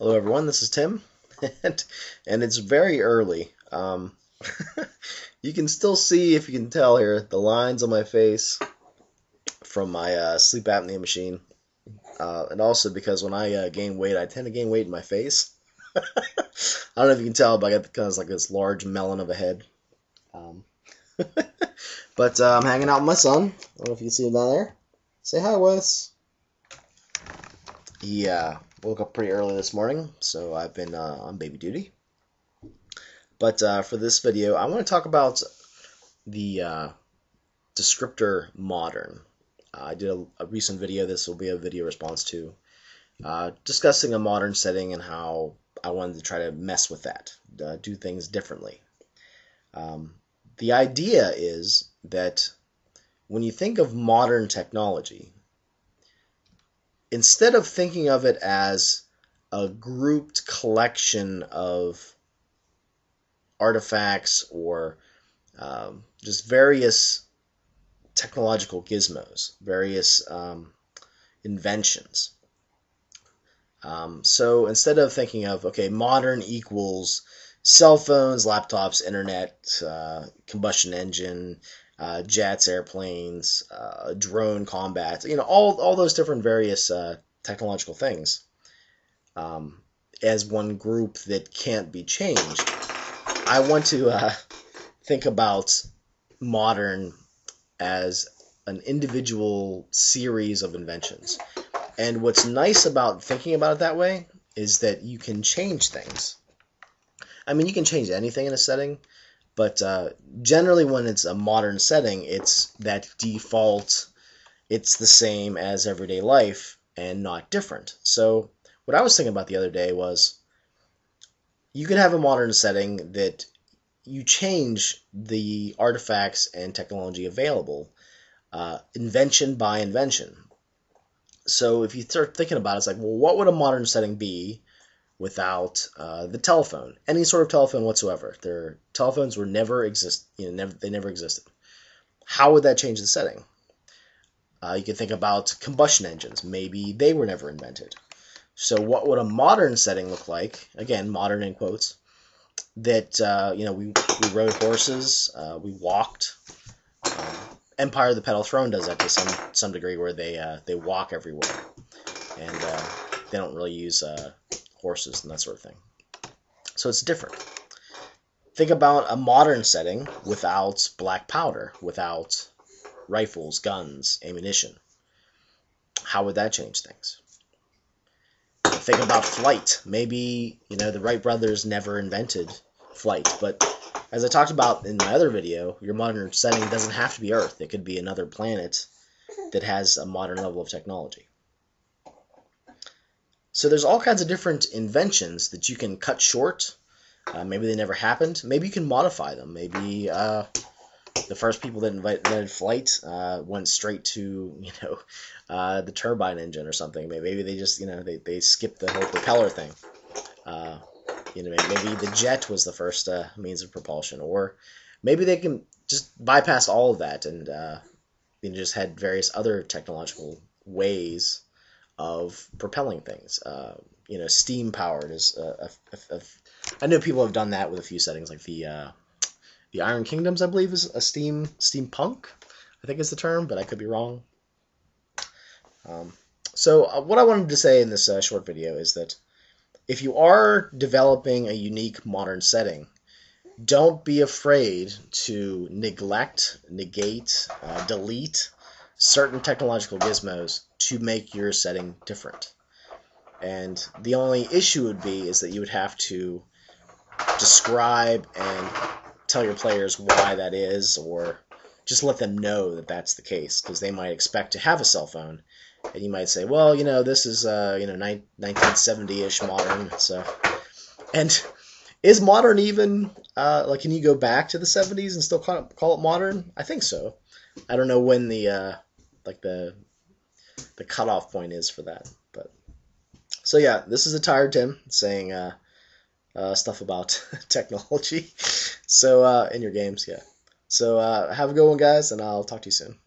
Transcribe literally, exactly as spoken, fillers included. Hello everyone, this is Tim, and, and it's very early. Um, you can still see, if you can tell here, the lines on my face from my uh, sleep apnea machine, uh, and also because when I uh, gain weight, I tend to gain weight in my face. I don't know if you can tell, but I got kind of like this large melon of a head. Um, but uh, I'm hanging out with my son. I don't know if you can see him down there. Say hi, Wes. Yeah. Woke up pretty early this morning, so I've been uh, on baby duty. But uh, for this video, I want to talk about the uh, descriptor modern. Uh, I did a, a recent video, this will be a video response to, uh, discussing a modern setting and how I wanted to try to mess with that, uh, do things differently. Um, the idea is that when you think of modern technology, instead of thinking of it as a grouped collection of artifacts or um, just various technological gizmos, various um, inventions. Um, so instead of thinking of, okay, modern equals cell phones, laptops, internet, uh, combustion engine, Uh, jets, airplanes, uh, drone combat, you know, all, all those different various uh, technological things um, as one group that can't be changed. I want to uh, think about modern as an individual series of inventions. And what's nice about thinking about it that way is that you can change things. I mean, you can change anything in a setting. But uh, generally when it's a modern setting, it's that default, it's the same as everyday life and not different. So what I was thinking about the other day was you could have a modern setting that you change the artifacts and technology available, uh, invention by invention. So if you start thinking about it, it's like, well, what would a modern setting be without uh, the telephone, any sort of telephone whatsoever? Their telephones were never exist, you know, never, they never existed. How would that change the setting? Uh, you can think about combustion engines. Maybe they were never invented. So what would a modern setting look like? Again, modern in quotes. That uh, you know, we we rode horses, uh, we walked. Uh, Empire of the Petal Throne does that to some some degree, where they uh, they walk everywhere, and uh, they don't really use. Uh, horses and that sort of thing. So it's different. Think about a modern setting without black powder, without rifles, guns, ammunition. How would that change things? Think about flight. Maybe, you know, the Wright brothers never invented flight, but as I talked about in my other video, your modern setting doesn't have to be Earth. It could be another planet that has a modern level of technology. So there's all kinds of different inventions that you can cut short. Uh, maybe they never happened. Maybe you can modify them. Maybe uh, the first people that invented flight uh, went straight to, you know, uh, the turbine engine or something. Maybe they just, you know, they, they skipped the whole propeller thing. Uh, you know, maybe the jet was the first uh, means of propulsion, or maybe they can just bypass all of that and uh, you know, just had various other technological ways of propelling things. Uh, you know, steam powered is a, a, a, a, I know people have done that with a few settings, like the uh, the Iron Kingdoms, I believe, is a steam steampunk, I think is the term, but I could be wrong. Um, so uh, what I wanted to say in this uh, short video is that if you are developing a unique modern setting, don't be afraid to neglect, negate, uh, delete certain technological gizmos to make your setting different. And the only issue would be is that you would have to describe and tell your players why that is, or just let them know that that's the case, because they might expect to have a cell phone, and you might say, well, you know, this is uh, you know, nineteen seventy-ish modern. So, and is modern even uh, like, can you go back to the seventies and still call it, call it modern? I think so. I don't know when the uh, like the the cutoff point is for that, but so yeah, this is a tired Tim saying uh, uh, stuff about technology. So uh, in your games, yeah. So uh, have a good one, guys, and I'll talk to you soon.